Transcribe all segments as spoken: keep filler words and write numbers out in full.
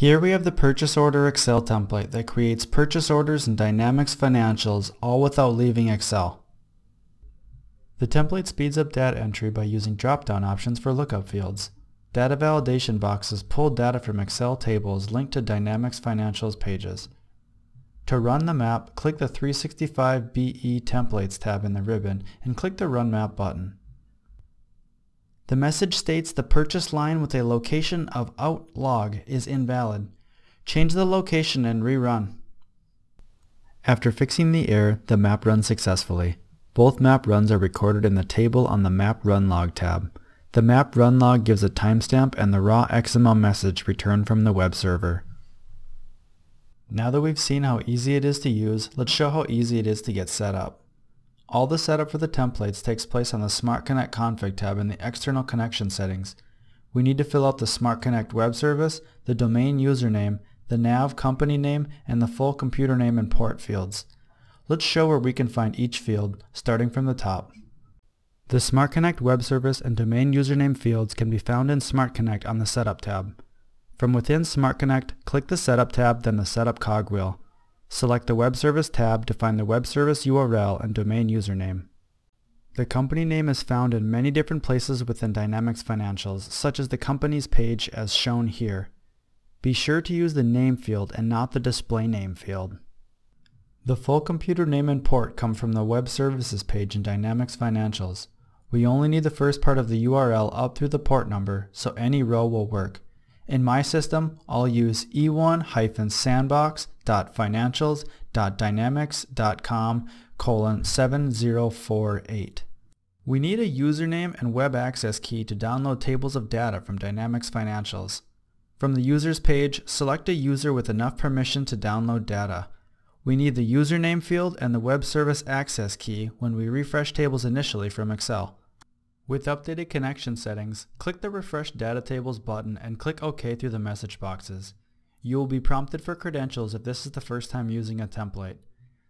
Here we have the purchase order Excel template that creates purchase orders in Dynamics Financials, all without leaving Excel. The template speeds up data entry by using drop-down options for lookup fields. Data validation boxes pull data from Excel tables linked to Dynamics Financials pages. To run the map, click the three sixty-five B E Templates tab in the ribbon and click the Run Map button. The message states the purchase line with a location of out log is invalid. Change the location and rerun. After fixing the error, the map runs successfully. Both map runs are recorded in the table on the Map Run Log tab. The Map Run Log gives a timestamp and the raw X M L message returned from the web server. Now that we've seen how easy it is to use, let's show how easy it is to get set up. All the setup for the templates takes place on the SmartConnect config tab in the external connection settings. We need to fill out the SmartConnect web service, the domain username, the nav company name, and the full computer name and port fields. Let's show where we can find each field, starting from the top. The SmartConnect web service and domain username fields can be found in SmartConnect on the Setup tab. From within SmartConnect, click the Setup tab, then the Setup cogwheel. Select the Web Service tab to find the web service U R L and domain username. The company name is found in many different places within Dynamics Financials, such as the company's page as shown here. Be sure to use the name field and not the display name field. The full computer name and port come from the Web Services page in Dynamics Financials. We only need the first part of the U R L up through the port number, so any row will work. In my system, I'll use e one dash sandbox dot financials dot dynamics dot com colon seven zero four eight. We need a username and web access key to download tables of data from Dynamics Financials. From the Users page, select a user with enough permission to download data. We need the username field and the web service access key when we refresh tables initially from Excel. With updated connection settings, click the Refresh Data Tables button and click OK through the message boxes. You will be prompted for credentials if this is the first time using a template.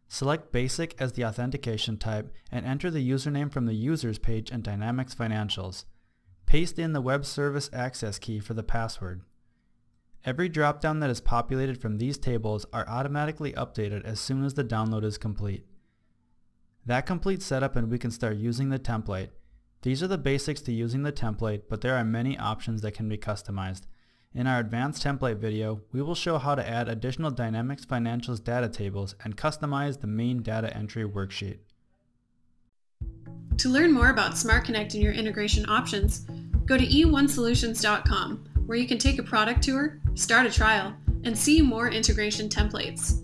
Select Basic as the authentication type and enter the username from the Users page in Dynamics Financials. Paste in the Web Service Access key for the password. Every dropdown that is populated from these tables are automatically updated as soon as the download is complete. That completes setup and we can start using the template. These are the basics to using the template, but there are many options that can be customized. In our advanced template video, we will show how to add additional Dynamics Financials data tables and customize the main data entry worksheet. To learn more about SmartConnect and your integration options, go to e one solutions dot com, where you can take a product tour, start a trial, and see more integration templates.